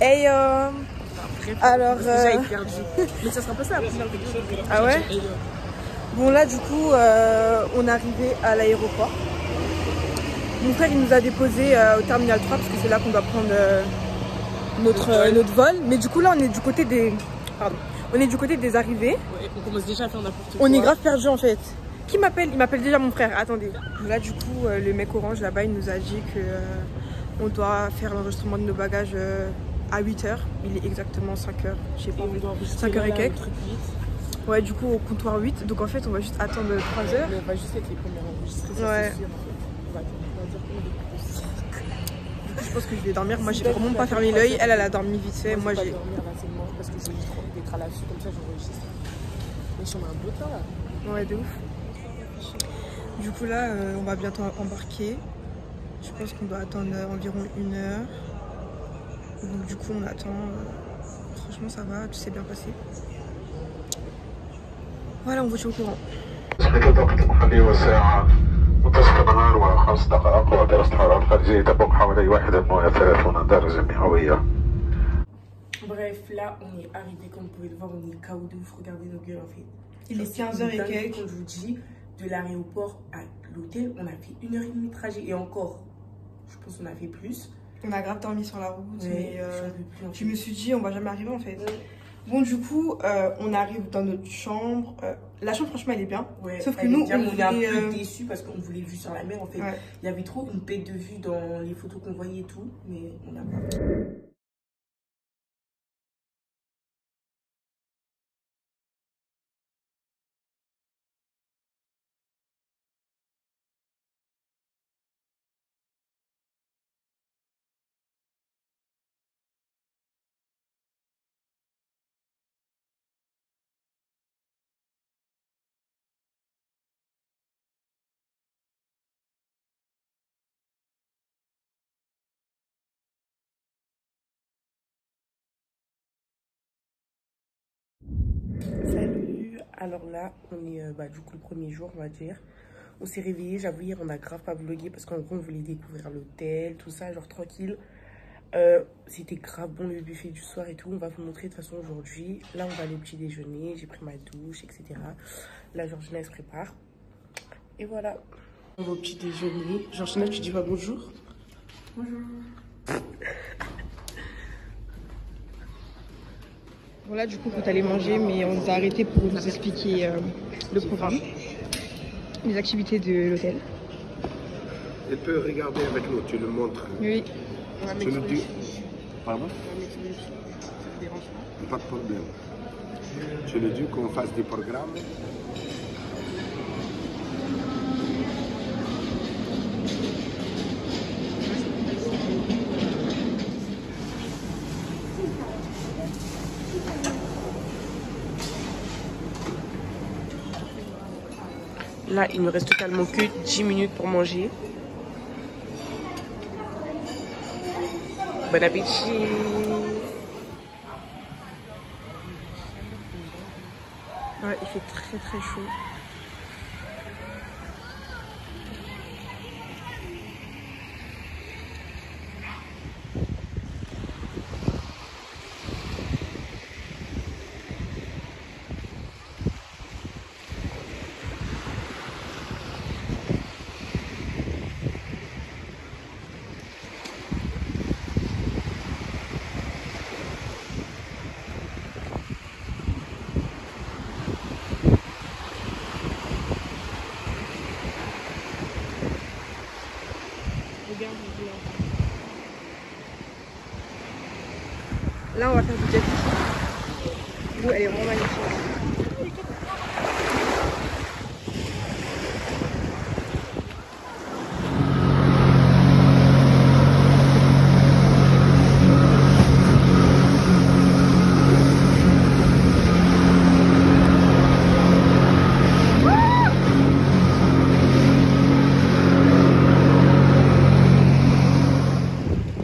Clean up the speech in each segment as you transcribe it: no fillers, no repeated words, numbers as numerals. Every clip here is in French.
Hey alors... Mais ça sera pas ça. Ah ouais? Bon là du coup on est arrivé à l'aéroport. Mon frère il nous a déposé au terminal 3 parce que c'est là qu'on doit prendre notre vol. Mais du coup là on est du côté des... Pardon. On est du côté des arrivées. Ouais, on commence déjà à faire n'importe quoi. On est grave perdu en fait. Qui m'appelle? Il m'appelle déjà mon frère, attendez. Là du coup le mec orange là-bas il nous a dit que on doit faire l'enregistrement de nos bagages à 8h. Il est exactement 5h, je sais pas, 5h et quelques. Ouais, du coup au comptoir 8, donc en fait on va juste attendre 3h. On va juste être les premiers enregistrés, ouais. C'est sûr. On va dire je pense que je vais dormir, moi j'ai vraiment pas fermé l'œil, elle a dormi vite fait, moi j'ai... Parce que j'ai juste trop envie d'être à l'affût, comme ça j'enregistre. Mais j'en ai un beau temps là. Ouais, de ouf. Du coup là, on va bientôt embarquer. Je pense qu'on doit attendre environ 1 heure. Donc du coup on attend. Franchement ça va, tout s'est bien passé. Voilà, on vous tient au courant. Bref, là on est arrivé, comme vous pouvez le voir, on est KO de ouf, regardez nos gueules en fait. Il est 15h et quelques. Quand je vous dis, de l'aéroport à l'hôtel, on a fait 1h30 de trajet et encore, je pense qu'on a fait plus. On a grave dormi sur la route, ouais, mais je me suis dit on va jamais arriver en fait. Ouais. Bon du coup, on arrive dans notre chambre. La chambre franchement elle est bien, ouais, sauf que nous bien, on est un peu déçus parce qu'on voulait vue sur la mer en fait. Ouais. Il y avait trop une paix de vue dans les photos qu'on voyait et tout, mais on n'a pas. Salut. Alors là, on est du coup le premier jour, on va dire. On s'est réveillé, j'avoue hier on a grave pas vlogué parce qu'en gros on voulait découvrir l'hôtel, tout ça, genre tranquille. C'était grave bon le buffet du soir et tout, on va vous montrer de toute façon aujourd'hui. Là on va aller au petit déjeuner, j'ai pris ma douche, etc. Là Georgina elle se prépare. Et voilà. On va au petit déjeuner. Georgina, tu dis pas bonjour? Bonjour. Bon là du coup on peut aller manger, mais on nous a arrêté pour vous expliquer le programme, les activités de l'hôtel. Elle peut regarder avec nous, tu le montres. Oui. Tu nous dis. Pardon? Pas de problème. Tu le dis qu'on fasse des programmes. Là, il ne reste totalement que 10 minutes pour manger. Bon appétit! Ouais, il fait très très chaud. Là, on va faire du jet ski. L'eau, elle est vraiment magnifique.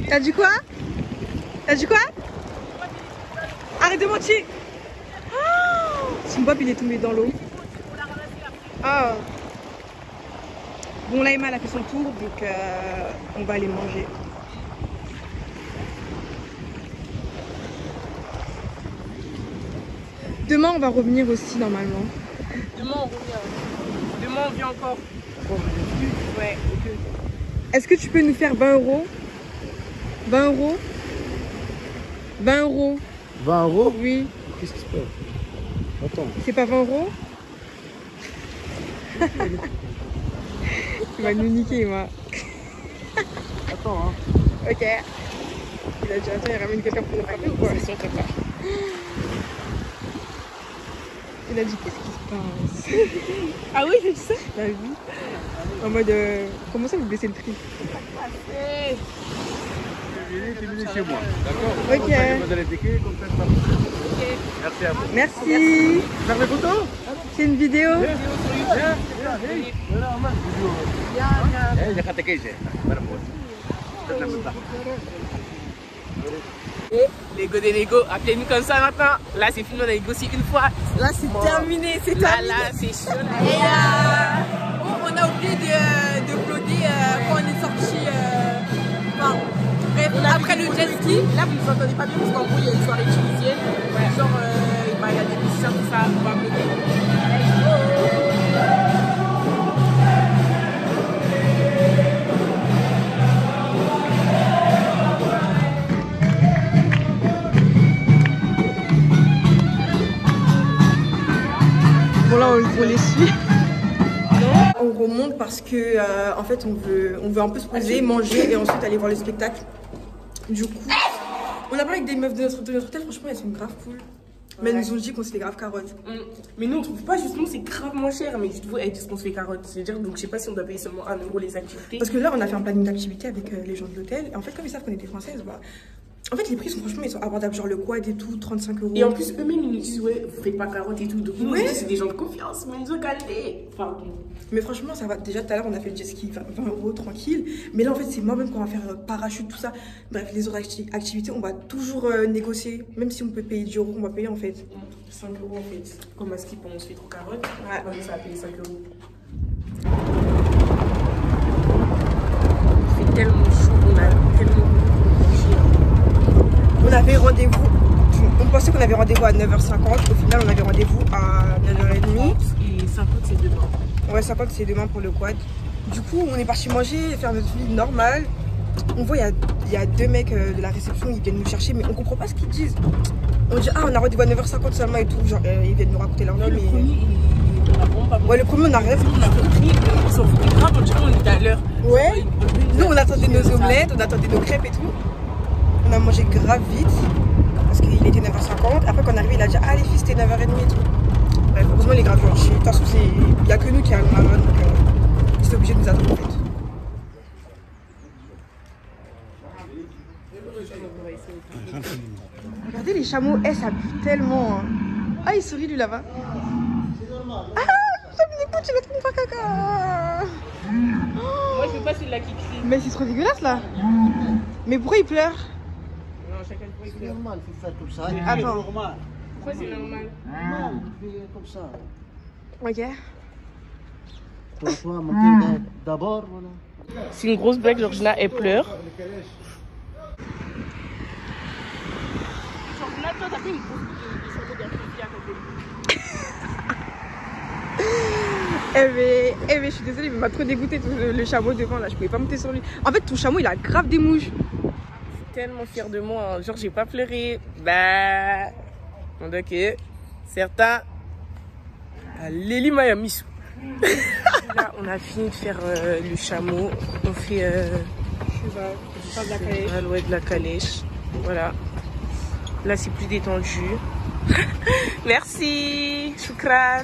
T'as dit quoi? T'as dit quoi? Arrête de mentir! Oh Simbob il est tombé dans l'eau. Ah. Bon là Emma elle a fait son tour, donc on va aller manger. Demain on va revenir aussi normalement. Demain on revient. Demain on vient encore. Bon, ouais, okay. Est-ce que tu peux nous faire 20 euros? 20 euros? 20 euros? 20 euros? Oui. Qu'est-ce qui se passe? Attends. C'est pas 20 euros? Tu vas nous niquer, moi. Attends, hein. Ok. Il a dit attends, il ramène quelqu'un pour nous parler ou quoi? C'est sûr que pas. Il a dit qu'est-ce qui se passe? Ah oui, j'ai dit ça? La vie. En mode, comment ça vous baissez le prix? C'est venu chez moi, d'accord? Ok. Merci à vous. Merci. Faire des photos? C'est une vidéo. Les go des négo, appelez-nous comme ça maintenant. Là c'est fini, on a négocié une fois. Là c'est bon. Terminé, c'est terminé. Là c'est chaud. Et on a oublié de vlogger quand on est sorti. Enfin, bref, après le jet ski. Là vous ne vous entendez pas bien parce qu'en gros il y a une soirée tunisienne. Ouais. Genre il y a des musiciens tout ça, on va vlogger. Bon là on les suit. On remonte parce que en fait on veut un peu se poser, manger et ensuite aller voir le spectacle. Du coup, on a parlé avec des meufs de notre hôtel, franchement elles sont grave cool. Mais elles nous ont dit qu'on se fait grave carottes. Mais nous on trouve pas, justement c'est grave moins cher, mais juste vous elles disent qu'on se fait carottes. C'est-à-dire, donc je sais pas si on doit payer seulement 1 euro les activités. Parce que là on a fait un planning d'activités avec les gens de l'hôtel. Et en fait comme ils savent qu'on était françaises, bah. En fait, les prix sont franchement, ils sont abordables, genre le quad et tout, 35 euros. Et en plus, eux-mêmes, ils nous disent, ouais, vous ferez pas carotte et tout. Donc, nous, c'est des gens de confiance, mais nous ont calé. Pardon. Mais franchement, ça va. Déjà, tout à l'heure, on a fait le jet ski, 20 euros, tranquille. Mais là, en fait, c'est moi-même qu'on va faire parachute, tout ça. Bref, les autres activités, on va toujours négocier. Même si on peut payer 10 euros, on va payer en fait. 5 euros, en fait. Comme à ce qui on se fait trop carotte. Ouais. On va payer 5 euros. Il fait tellement chaud, on a tellement. On avait rendez-vous, on pensait qu'on avait rendez-vous à 9h50, au final on avait rendez-vous à 9h30. Et 50 c'est demain. Ouais, 50 c'est demain pour le quad. Du coup on est parti manger, faire notre vie normale. On voit il y a deux mecs de la réception, ils viennent nous chercher mais on comprend pas ce qu'ils disent. On dit ah on a rendez-vous à 9h50 seulement et tout, genre ils viennent nous raconter leur vie. Le premier on a vraiment pas compris. Ouais le premier on a rien compris. On s'en foutait grave, on dirait on était à l'heure. Ouais, nous on attendait nos omelettes, on attendait nos crêpes et tout. On a mangé grave vite parce qu'il était 9h50. Après qu'on est arrivé, il a dit ah les filles c'était 9h30 et tout. Bref, heureusement les gravures. De toute façon, il n'y a que nous qui avons la run, donc c'est obligé de nous attendre en fait. Regardez les chameaux, ça pue tellement. Hein. Ah il sourit lui là-bas. Ah écoute, tu vas te faire caca. Moi je veux pas celui-là qui crie. Mais c'est trop dégueulasse là. Mais pourquoi il pleure? C'est normal, il faut faire comme ça. Attends. Normal. Pourquoi c'est normal? Normal, il faut faire comme ça. Ok. Pour toi, monter d'abord, voilà. C'est une grosse blague, Georgina, elle pleure. Georgina, toi, t'as fait une grosse blague à côté. Eh mais je suis désolée, mais il m'a trop dégoûté le chameau devant, là, je pouvais pas monter sur lui. En fait, ton chameau, il a grave des mouches. Tellement fière de moi, hein. Genre j'ai pas pleuré. Bah, ok, certains. Lily Miami. Là, on a fini de faire le chameau. On fait de la calèche. Voilà. Là, c'est plus détendu. Merci, Choukran.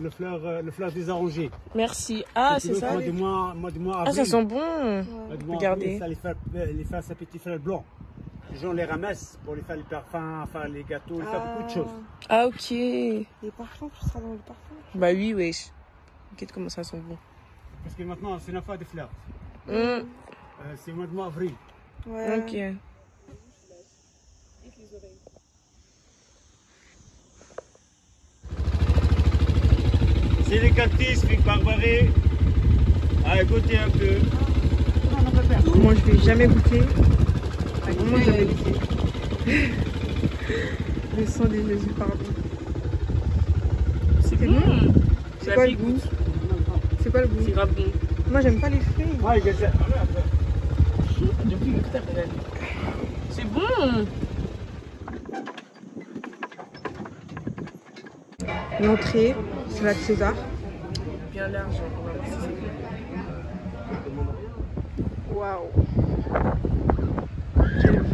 Le fleur désarrangé. Merci. Ah, c'est ça. Moi, ah, ça sent bon. Ouais. Regardez. Ça les faire ces petits fleurs blancs. Les gens les ramassent pour les faire les parfums, faire les gâteaux, les faire beaucoup de choses. Ah, ok. Les parfums, tu seras dans le parfum. Bah oui, wesh. T'inquiète comment ça sent bon. Parce que maintenant, c'est la fin des fleurs. Mm. C'est le mois de avril. Ouais. Ok. C'est les cactus, les barbarie. Allez, goûtez un peu. Moi, je vais jamais goûter. Moi, je vais jamais goûter. Le sang des Jésus, pardon. C'est bon. C'est quoi le goût? C'est quoi le goût? C'est grave bon. Moi j'aime pas les fruits. Ouais, j'ai ça. Depuis que t'as fait. C'est bon. L'entrée, c'est la de César. Bien large. Waouh. Quelle vue.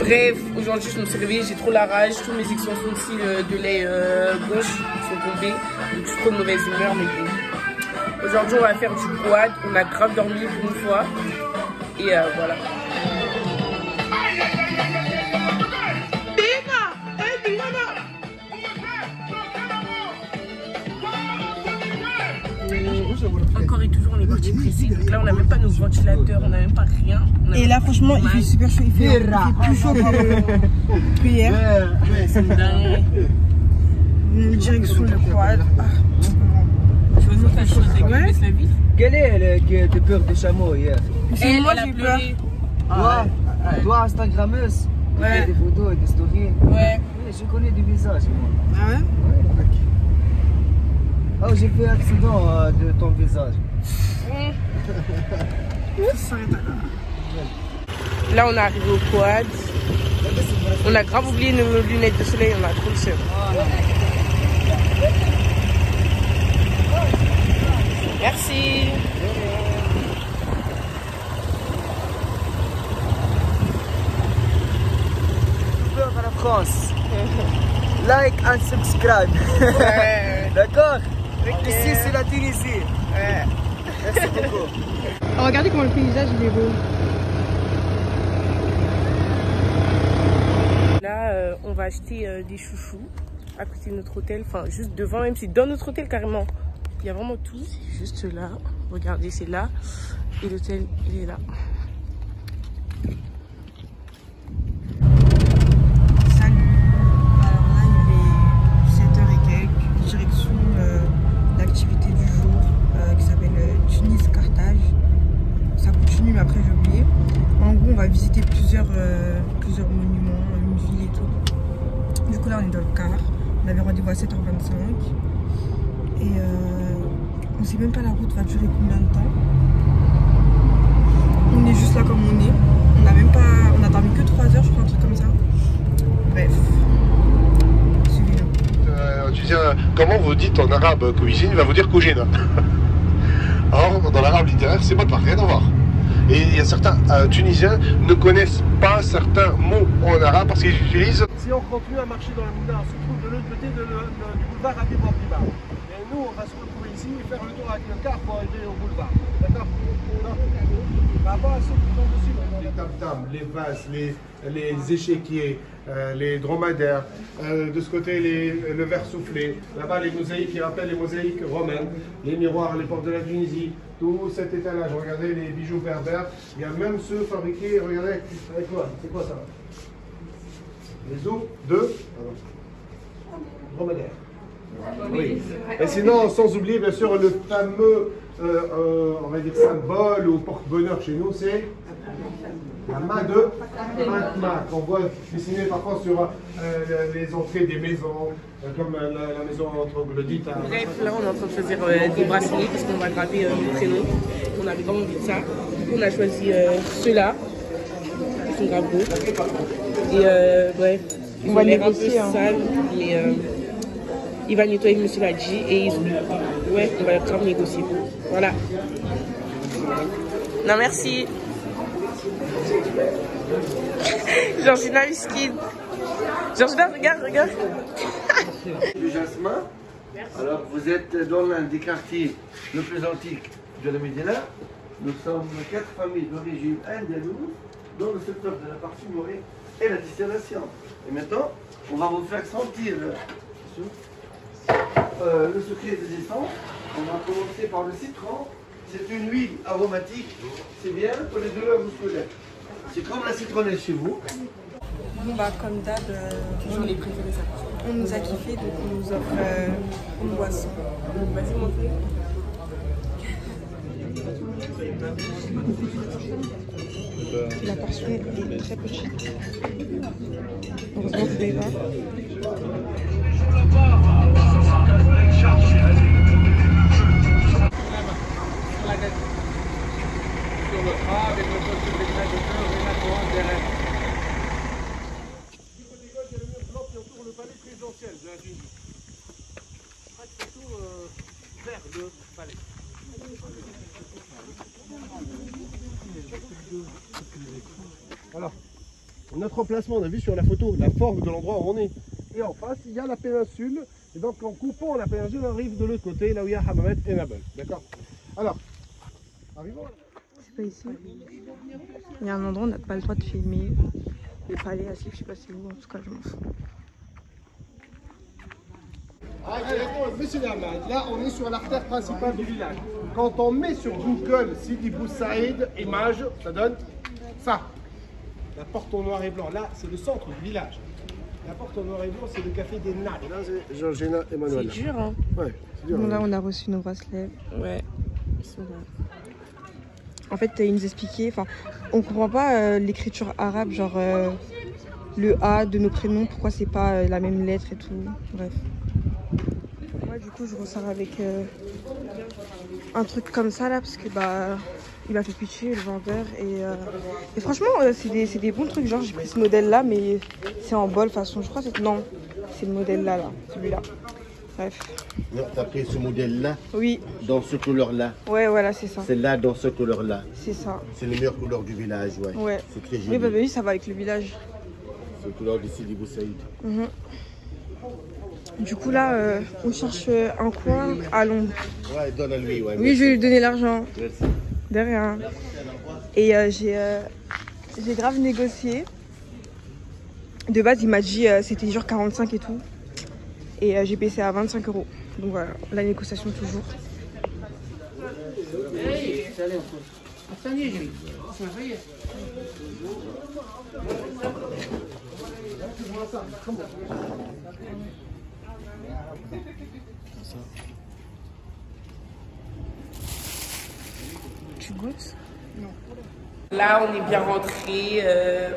Bref, aujourd'hui je me suis réveillée, j'ai trop la rage, tous mes extensions de l'œil gauche sont tombées, donc je suis trop de mauvaise humeur, mais bon. Aujourd'hui on va faire du quad, on a grave dormi pour une fois, et voilà. Encore et toujours on est parti pressé, donc là on n'a même pas nos ventilateurs, on n'a même pas rien. Et là franchement il fait super chaud, il fait plus chaud que hier. Ouais, c'est dingue. Direction le quad. Tu veux nous faire chose et qu'on laisse la vie? Quelle est la peur des chameaux hier? Et moi j'ai peur. Toi Instagrammeuse, tu fais des photos et des stories. Ouais. Je connais des visages moi. Ah ouais? Oh, j'ai fait un accident de ton visage. Là, on est arrivé au quad. On a grave oublié nos lunettes de soleil, on a trop le seum. Merci. Peur à la France. Like and subscribe. Ouais. D'accord? Okay. Ici, c'est la Tunisie. Ouais. Merci beaucoup. Oh, regardez comment le paysage il est beau. Là, on va acheter des chouchous à côté de notre hôtel. Enfin, juste devant, même si dans notre hôtel carrément. Il y a vraiment tout. Juste là. Regardez, c'est là. Et l'hôtel, il est là. Plusieurs monuments, une ville et tout. Du coup là on est dans le car, on avait rendez-vous à 7h25 et on sait même pas la route va durer combien de temps. On est juste là comme on est, on a même pas, on a dormi que 3 heures je crois, un truc comme ça. Bref, suivez-nous. Comment vous dites en arabe cuisine, il va vous dire Gina. Or dans l'arabe littéraire c'est pas pareil, rien à voir. Et il y a certains Tunisiens ne connaissent pas certains mots en arabe parce qu'ils utilisent. Si on continue à marcher dans le moulin, on se trouve de l'autre côté du boulevard à Bouablibar. Et nous, on va se retrouver ici et faire le tour avec le car pour arriver au boulevard. D'accord? Par rapport à ceux qui sont dessus, les tam-tams, les vases, les échiquiers, les dromadaires, de ce côté le verre soufflé, là-bas les mosaïques qui rappellent les mosaïques romaines, les miroirs, les portes de la Tunisie, tout cet étalage, regardez les bijoux berbères, il y a même ceux fabriqués, regardez, avec quoi, c'est quoi ça? Les os de dromadaires. Oui. Et sinon, sans oublier bien sûr le fameux on va dire symbole ou porte-bonheur chez nous, c'est la main de Fatma qu'on voit dessinée parfois sur les entrées des maisons, comme la maison troglodyte. Bref, là on est en train de choisir des bracelets parce qu'on va graver nos prénoms. On avait vraiment envie de ça. On a choisi ceux-là, ils sont grave beaux. Et bref, ils ont l'air un peu sales, mais il va nettoyer, monsieur l'a dit, et ouais, on va leur négocier. Voilà. Non, merci. Georgina, Miskid. Georgina, regarde. Du jasmin. Alors, vous êtes dans l'un des quartiers le plus antique de la Médina. Nous sommes 4 familles d'origine andalouse dans le secteur de la parfumerie et la distillation. Et maintenant, on va vous faire sentir le secret des essences. On va commencer par le citron. C'est une huile aromatique, c'est bien pour les douleurs musculaires. C'est comme la citronnelle chez vous. Bon bah comme d'hab, on nous a kiffé, donc on nous offre une boisson. Vas-y mon frère. La portion est très petite. On se retrouve là. Sur le bras, avec le poste de l'éclat de cœur et la couronne derrière. Du côté gauche, il y a le mur blanc qui entoure le palais présidentiel de la Tunisie. C'est surtout vers le palais. Voilà. Notre emplacement, on a vu sur la photo la forme de l'endroit où on est. Et en face, il y a la péninsule. Et donc, en coupant la péninsule, on arrive de l'autre côté, là où il y a Hammamet et Nabel. D'accord. Alors, arrivons. C'est pas ici. Il y a un endroit où on n'a pas le droit de filmer. Les palais assis, je sais pas si c'est où, en tout cas, je m'en fous. Monsieur Lermad, là on est sur l'artère principale du village. Quand on met sur Google Sidi Bou Saïd, image, ça donne ça. La porte en noir et blanc, là c'est le centre du village. La porte en noir et blanc, c'est le café des Nades. Là c'est Emmanuel. C'est dur hein. Ouais, c'est dur. Bon, là on a reçu nos bracelets. Ouais. Ils sont là. En fait ils nous expliquaient, enfin on comprend pas l'écriture arabe, genre le A de nos prénoms, pourquoi c'est pas la même lettre et tout, bref. Ouais, du coup je ressors avec un truc comme ça là parce que bah il m'a fait pitié le vendeur et franchement c'est des bons trucs, genre j'ai pris ce modèle là mais c'est en bol façon, je crois que non c'est le modèle là, celui-là, bref. T'as pris ce modèle là? Oui. Dans ce couleur là? Ouais voilà c'est ça. C'est là dans ce couleur là? C'est ça. C'est les meilleures couleurs du village ouais. Ouais. C'est très joli. Oui bah, oui ça va avec le village. C'est le couleur du Sidi Bou Saïd. Mm-hmm. Du coup là, on cherche un coin à Londres. Ouais, donne à lui, ouais. Oui, je vais lui donner l'argent. De rien. Et j'ai grave négocié. De base, il m'a dit c'était genre 45 et tout. Et j'ai baissé à 25 €. Donc voilà, la négociation toujours. Tu goûtes? Non. Là, on est bien rentré,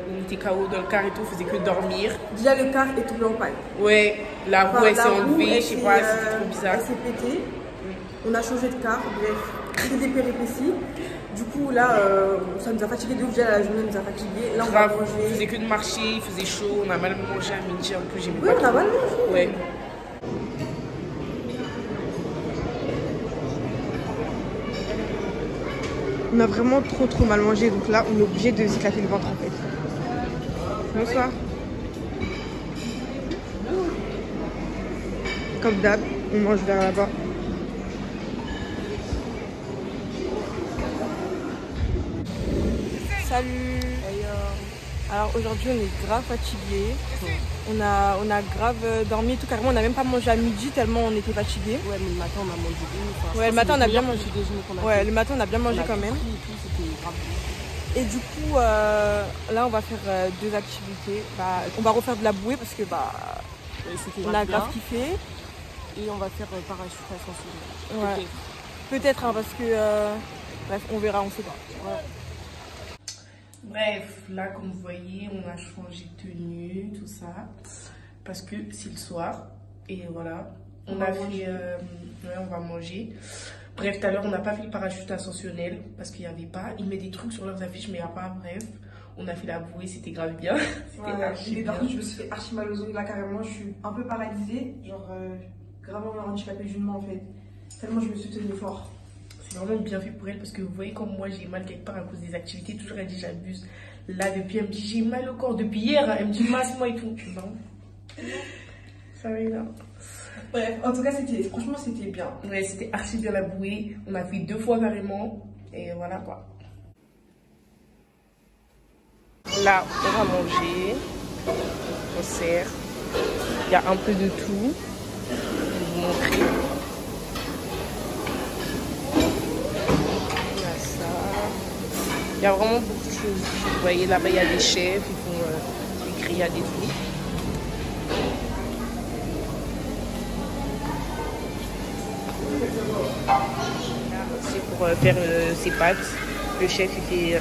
on était KO dans le car et tout, on faisait que dormir. Déjà, le car est tombé en panne. Ouais, la roue, elle s'est enlevée, je sais pas, c'était trop bizarre. Elle s'est pétée, on a changé de car, bref, c'est des péripéties. Du coup, là, ça nous a fatigué de ouf, déjà la journée nous a fatigué. Là, on a mangé. On faisait que de marcher, il faisait chaud, on a mal mangé à midi, un peu, j'ai mis. Oui, on a mal mangé. Ouais. On a vraiment trop mal mangé, donc là on est obligé de s'éclater le ventre en fait. Bonsoir. Comme d'hab, on mange vers là-bas. Salut. Alors aujourd'hui on est grave fatigués. On a grave dormi tout carrément, on n'a même pas mangé à midi tellement on était fatigués. Ouais mais le matin on a mangé des. Ouais le matin on a bien mangé des. Ouais le matin on a bien mangé quand même. Et du coup là on va faire deux activités. Bah, on va refaire de la bouée parce que bah on a grave kiffé. Et on va faire parachute à 100 secondes. Peut-être hein, parce que bref on verra, on sait pas. Voilà. Bref, là, comme vous voyez, on a changé de tenue, tout ça, parce que c'est le soir, et voilà, on va manger. Bref, tout à l'heure, on n'a pas fait le parachute ascensionnel, parce qu'il n'y avait pas, ils mettent des trucs sur leurs affiches, mais il n'y a pas, bref, on a fait la bouée, c'était grave bien, c'était voilà, archi bien. Je me suis fait archi mal aux ongles, là, carrément, je suis un peu paralysée, genre, gravement, on m'a handicapé du genou, en fait, tellement je me suis tenue fort. C'est vraiment bien fait pour elle parce que vous voyez comme moi j'ai mal quelque part à cause des activités. Toujours elle dit j'abuse. Là depuis elle me dit j'ai mal au corps depuis hier. Elle me dit masse moi et tout. Non. Ça va là. Bref en tout cas c'était franchement c'était bien. Ouais c'était archi bien la bouée. On a fait 2 fois carrément et voilà quoi. là on va manger, on sert, il y a un peu de tout, je vais vous montrer. Il y a ça, il y a vraiment beaucoup de choses. Vous voyez là-bas il y a des chefs, ils font des grillades et tout. C'est pour faire ses pâtes. Le chef il fait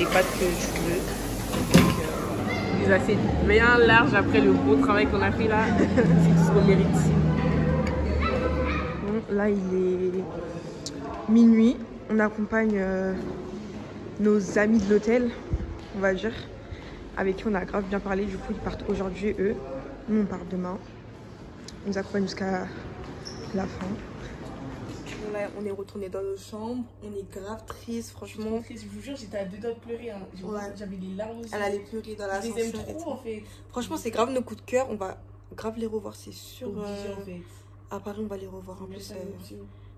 les pâtes que tu veux. Donc, il a fait bien large après le beau travail qu'on a fait là. C'est ce qu'on mérite. Bon, là il est minuit. On accompagne nos amis de l'hôtel, on va dire, avec qui on a grave bien parlé. Du coup ils partent aujourd'hui eux. Nous on part demain. On nous accompagne jusqu'à la fin. On est retourné dans nos chambres, on est grave triste, franchement. Je vous jure, j'étais à deux doigts de pleurer, hein. J'avais des larmes aussi. Elle allait pleurer dans la chambre. En fait. Franchement, c'est grave nos coups de cœur, on va grave les revoir, c'est sûr. Obligé, en fait. À Paris, on va les revoir en plus.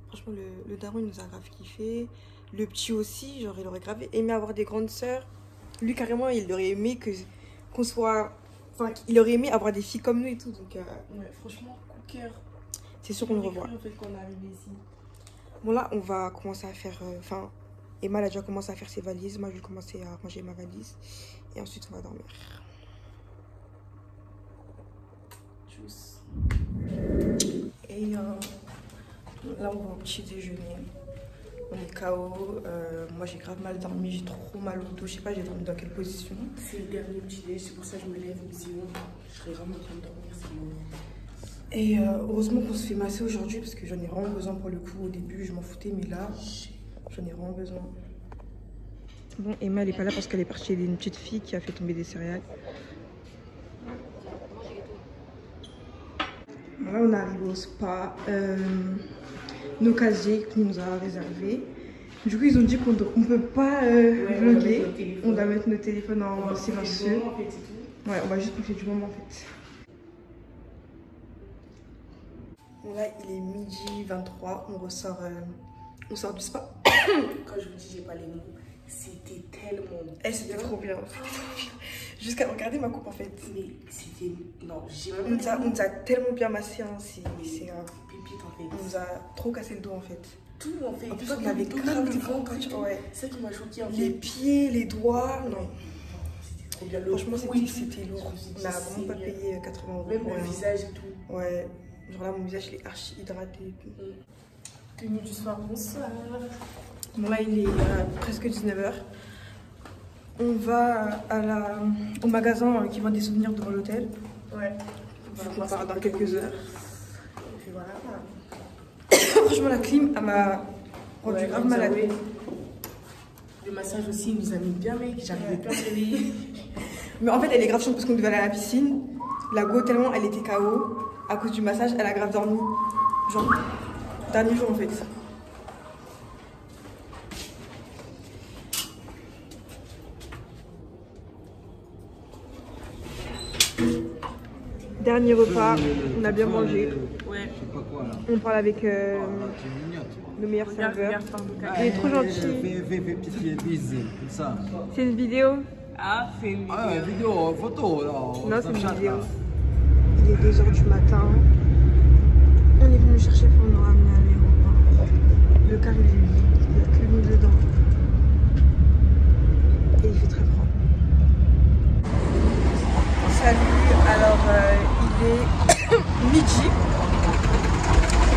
Franchement, le daron, il nous a grave kiffé. Le petit aussi, genre, il aurait grave aimé avoir des grandes sœurs. Lui, carrément, il aurait aimé qu'on soit. Enfin, il aurait aimé avoir des filles comme nous et tout. Donc, ouais, franchement, coup de cœur. C'est sûr qu'on le revoit. En fait, qu'on est arrivé ici. Bon là on va commencer à faire, enfin Emma elle a déjà commencé à faire ses valises, moi je vais commencer à ranger ma valise et ensuite on va dormir. Tchuss. Et là on va au petit déjeuner, on est KO, moi j'ai grave mal dormi, j'ai trop mal au dos, je sais pas j'ai dormi dans quelle position. C'est le dernier petit déjeuner, c'est pour ça que je me lève, sinon je serais vraiment en train de dormir, c'est bon. Et heureusement qu'on se fait masser aujourd'hui parce que j'en ai vraiment besoin pour le coup. Au début, je m'en foutais, mais là, j'en ai vraiment besoin. Bon, Emma, elle est pas là parce qu'elle est partie chez une petite fille qui a fait tomber des céréales. Voilà, on arrive au spa. Nos casiers qu'on nous a réservés. Du coup, ils ont dit qu'on ne peut pas vlogger. On doit mettre nos téléphones en silencieux. Ouais, on va juste profiter du moment en fait. Là, il est midi 23, on sort du spa. Quand je vous dis, j'ai pas les mots, c'était tellement... c'était trop bien. Jusqu'à regarder ma coupe en fait. Mais c'était... Non, j'ai même pas... On nous a tellement bien massé, hein, c'est... Pépite en fait. On nous a trop cassé le dos en fait. Tout en fait. En plus, on avait grave des grands trucs. Ouais. C'est ça qui m'a choqué en fait. Les pieds, les doigts, non. C'était trop bien. Franchement, c'était lourd. On a vraiment pas payé 80 €. Même le visage et tout. Ouais. Genre là, mon visage, il est archi hydraté et tout. Tenue du soir, bonsoir. Bon, là, il est presque 19 h. On va à au magasin qui vend des souvenirs devant l'hôtel. Ouais. Voilà, on va partir dans quelques heures. Et puis voilà. Franchement, la clim, elle m'a rendu grave malade. Le massage aussi, il nous a mis bien, mec. J'arrivais pas à me réveiller. Mais en fait, elle est grave chiante parce qu'on devait aller à la piscine. La go, tellement, elle était KO. À cause du massage, elle a grave dormi. Genre, dernier jour en fait. Dernier repas, on a bien mangé. Ouais. On parle avec le meilleur serveur. Il est trop gentil. C'est une vidéo? Ah, c'est une vidéo. Ah, vidéo, photo. Non, c'est une vidéo. Il est 2 h du matin. On est venu chercher pour nous ramener à l'aéroport. Le car il est vide, il n'y a que nous dedans. Et il fait très froid. Salut, alors il est midi.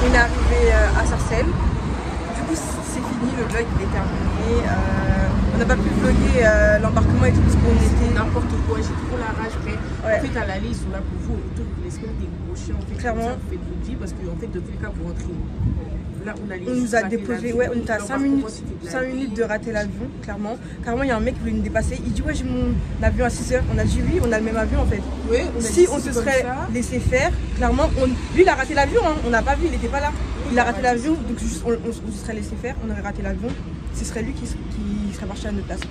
On est arrivé à Sarcelles. Du coup c'est fini, le vlog est terminé. On n'a pas pu vlogger l'embarquement et tout parce qu'on était n'importe quoi, j'ai trop la rage. Ouais. En fait, à l'aller, ils sont là pour vous, autour de l'escalier des gros chiens. En fait, clairement. Ça, vous faites le dit parce qu'en fait, de tous les cas, vous rentrez. Là, on a les on nous a déposé, ouais, on était à 5 minutes de rater l'avion, clairement. Carrément, il y a un mec qui voulait nous dépasser. Il dit, ouais, j'ai mon avion à 6 h. On a dit, oui, on a le même avion en fait. Ouais, on si on se serait laissé faire, clairement, lui, il a raté l'avion, hein. On n'a pas vu, il n'était pas là. Il a raté l'avion, donc juste, on se serait laissé faire, on aurait raté l'avion. Ce serait lui qui serait marché à notre place.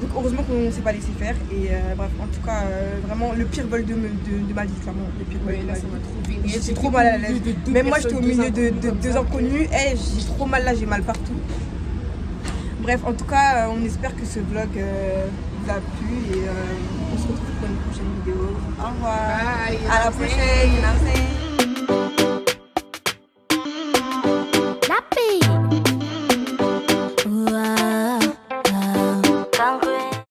Donc heureusement qu'on ne s'est pas laissé faire et bref, en tout cas vraiment le pire vol de ma vie, clairement, le pire vol de ma vie. J'étais trop mal à l'aise, même moi j'étais au milieu de deux inconnus, hey, j'ai trop mal là, j'ai mal partout. bref, en tout cas, on espère que ce vlog vous a plu et on se retrouve pour une prochaine vidéo. Au revoir. Bye. À la prochaine.